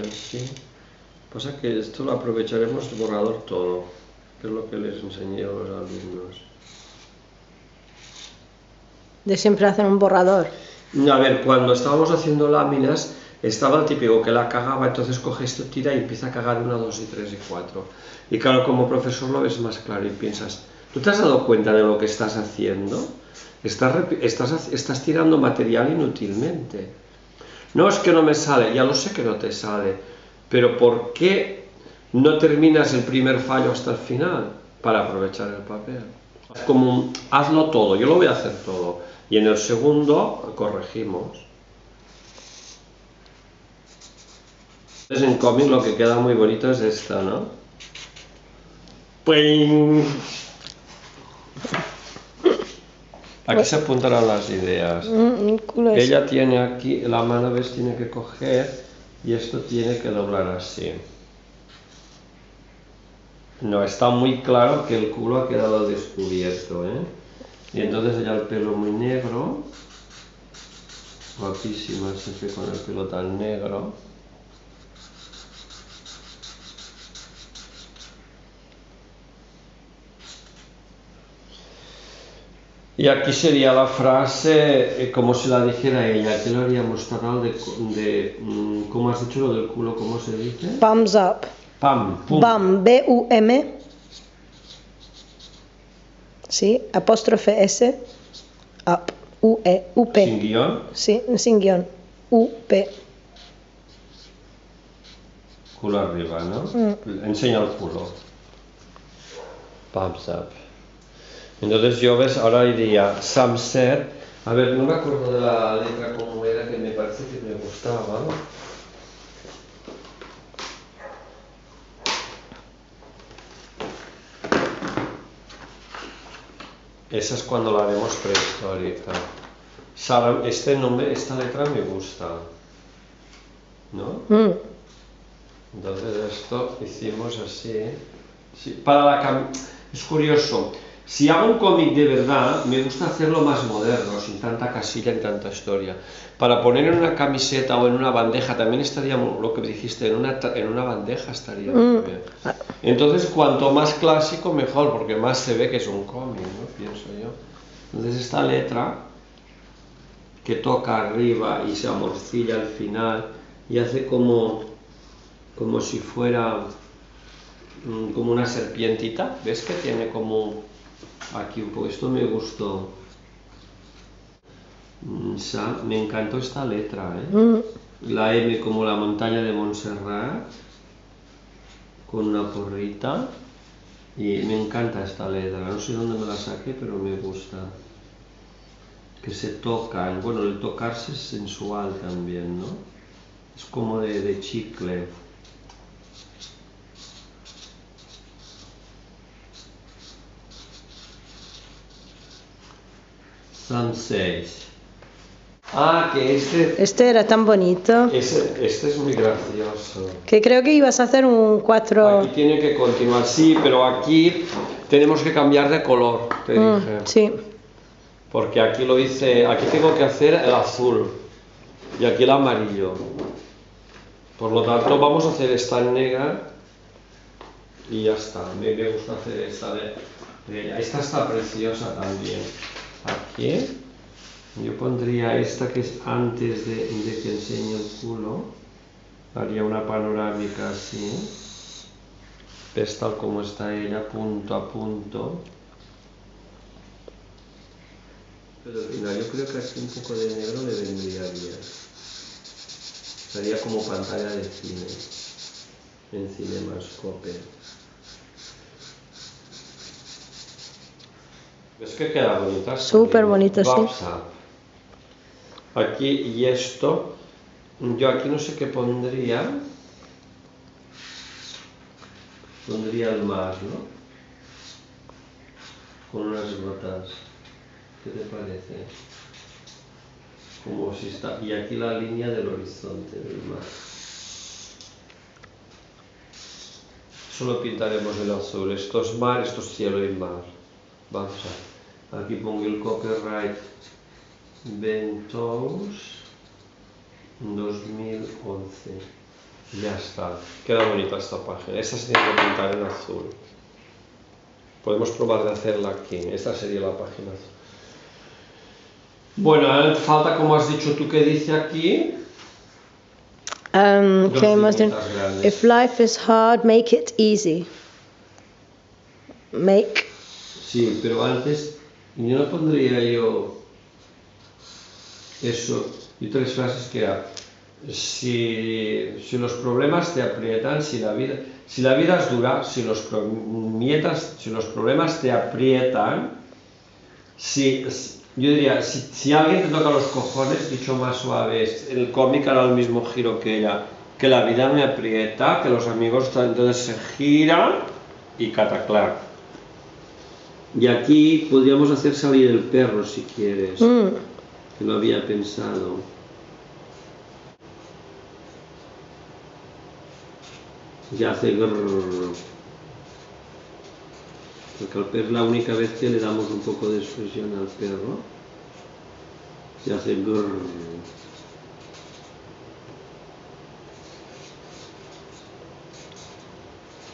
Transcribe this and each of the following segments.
espacial sí. Pasa que esto lo aprovecharemos borrador todo, que es lo que les enseñé a los alumnos. ¿De siempre hacer un borrador? A ver, cuando estábamos haciendo láminas, estaba el típico que la cagaba, entonces coge esto, tira y empieza a cagar 1, 2, 3 y 4. Y claro, como profesor lo ves más claro y piensas, ¿tú te has dado cuenta de lo que estás haciendo? Estás tirando material inútilmente. No, es que no me sale, ya lo sé que no te sale, pero ¿por qué no terminas el primer fallo hasta el final? Para aprovechar el papel. Como hazlo todo, yo lo voy a hacer todo, y en el segundo corregimos. Entonces en cómic lo que queda muy bonito es esta, ¿no? ¡Ping! Aquí se apuntarán las ideas. Ella tiene aquí, la mano ves, tiene que coger y esto tiene que doblar así. No, está muy claro que el culo ha quedado descubierto, ¿eh? Y entonces ella el pelo muy negro. Guapísima, siempre con el pelo tan negro. Y aquí sería la frase, como si la dijera ella, que lo haríamos tal de ¿cómo has dicho lo del culo? ¿Cómo se dice? Palms up. Pam, pum. Bam, B-U-M. Sí, apóstrofe S. Up, U-E, U-P. ¿Sin guión? Sí, sin guión. U-P. Culo arriba, ¿no? Enseña el culo. Palms up. Entonces yo, ves, ahora diría Samser. A ver, no me acuerdo de la letra como era, que me parece que me gustaba. Esa es cuando la haremos prehistórica. Este nombre, esta letra me gusta, ¿no? Entonces esto hicimos así. Sí, para la... Es curioso. Si hago un cómic de verdad, me gusta hacerlo más moderno, sin tanta casilla y tanta historia. Para poner en una camiseta o en una bandeja, también estaría lo que dijiste, en una bandeja estaría muy bien. Entonces, cuanto más clásico, mejor, porque más se ve que es un cómic, ¿no? Pienso yo. Entonces, esta letra, que toca arriba y se amorcilla al final, y hace como si fuera como una serpientita, ¿ves? Que tiene como... Aquí un poco, esto me gustó. Me encantó esta letra, ¿eh? La M como la montaña de Montserrat, con una porrita. Y me encanta esta letra, no sé dónde me la saqué, pero me gusta. Que se tocan, bueno, el tocarse es sensual también, ¿no? Es como de chicle. Sunset. Ah, que este... Este era tan bonito. Este es muy gracioso. Que creo que ibas a hacer un 4... Aquí tiene que continuar, sí, pero aquí tenemos que cambiar de color, te dije. Sí. Porque aquí lo hice... Aquí tengo que hacer el azul. Y aquí el amarillo. Por lo tanto, vamos a hacer esta negra. Y ya está. Me gusta hacer esta de ella. Esta está preciosa también. Aquí yo pondría esta que es antes de que enseñe el culo, haría una panorámica así, ves tal como está ella, punto a punto, pero al final yo creo que aquí un poco de negro le vendría bien, estaría como pantalla de cine, en CinemaScope. ¿Ves que queda bonita? Súper bonita, sí. Aquí y esto. Yo aquí no sé qué pondría. Pondría el mar, ¿no? Con unas botas. ¿Qué te parece? Como si está... Y aquí la línea del horizonte del mar. Solo pintaremos el azul. Esto es mar, esto es cielo y mar. Vamos a... Aquí pongo el copyright Ventos 2011. Ya está, queda bonita esta página. Esta se tiene que pintar en azul. Podemos probar de hacerla aquí. Esta sería la página azul. Bueno, ahora falta, como has dicho tú, que dice aquí. If life is hard, make it easy. Make. Sí, pero antes yo no pondría yo eso y tres frases que era. Si los problemas te aprietan, si la vida es dura, si los problemas te aprietan, yo diría, si alguien te toca los cojones, dicho más suave, el cómic hará el mismo giro que ella, que la vida me aprieta, que los amigos, entonces se gira y cataclar. Y aquí podríamos hacer salir el perro si quieres, que lo había pensado. Ya hace grrrr. Porque al perro es la única vez que le damos un poco de expresión al perro. Se hace grrrr.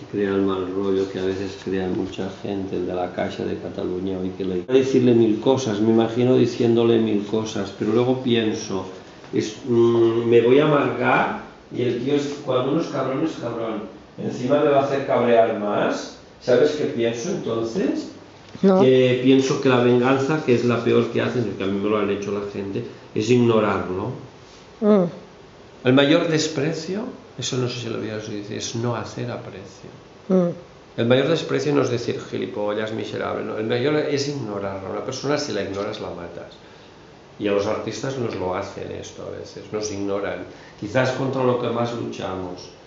Y crea el mal rollo que a veces crea mucha gente, el de la Caixa de Cataluña. Hoy que le voy a decirle mil cosas, me imagino diciéndole mil cosas, pero luego pienso, me voy a amargar. Y el tío, cuando uno es cabrón, encima me va a hacer cabrear más. ¿Sabes qué pienso entonces? No. Que pienso que la venganza, que es la peor que hacen, porque a mí me lo han hecho la gente, es ignorarlo. El mayor desprecio, eso no sé si lo habías oído, es no hacer aprecio. El mayor desprecio no es decir gilipollas, miserable, no. El mayor es ignorarlo. Una persona, si la ignoras, la matas. Y a los artistas nos lo hacen esto a veces, nos ignoran. Quizás contra lo que más luchamos.